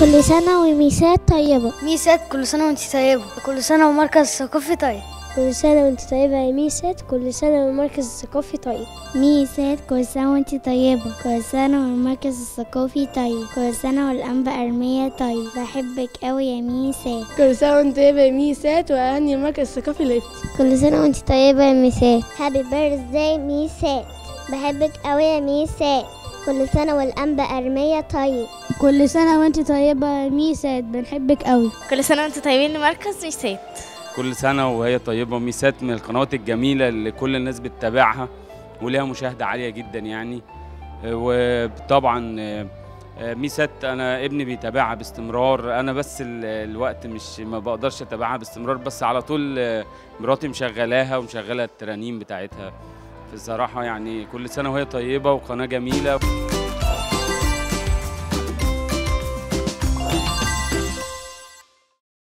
كل سنة وميسات طيبة. ميسات كل سنة وانت طيبة. كل سنة ومركز ثقافي طيب. كل سنة وانت طيبة يا ميسات. كل سنة والمركز الثقافي طيب. ميسات كل سنة وانت طيبة. كل سنة والمركز الثقافي طيب. كل سنة والأنبا أرميا طيب. بحبك قوي يا ميسات. كل سنة وانت طيبة يا ميسات وأهني المركز الثقافي لفتي. كل سنة وانت طيبة يا ميسات. هابي بيرثداي ميسات. بحبك قوي يا ميسات. كل سنة والأنبا أرميا طيب. كل سنة وانت طيبة ميسات، بنحبك قوي. كل سنة وانت طيبين لمركز ميسات. كل سنة وهي طيبة. ميسات من القنوات الجميلة اللي كل الناس بتتابعها ولها مشاهدة عالية جدا يعني، وطبعا ميسات أنا ابني بيتابعها باستمرار، أنا بس الوقت مش ما بقدرش أتابعها باستمرار، بس على طول مراتي مشغلاها ومشغلة الترانيم بتاعتها. في الصراحة يعني كل سنة وهي طيبة وقناة جميلة.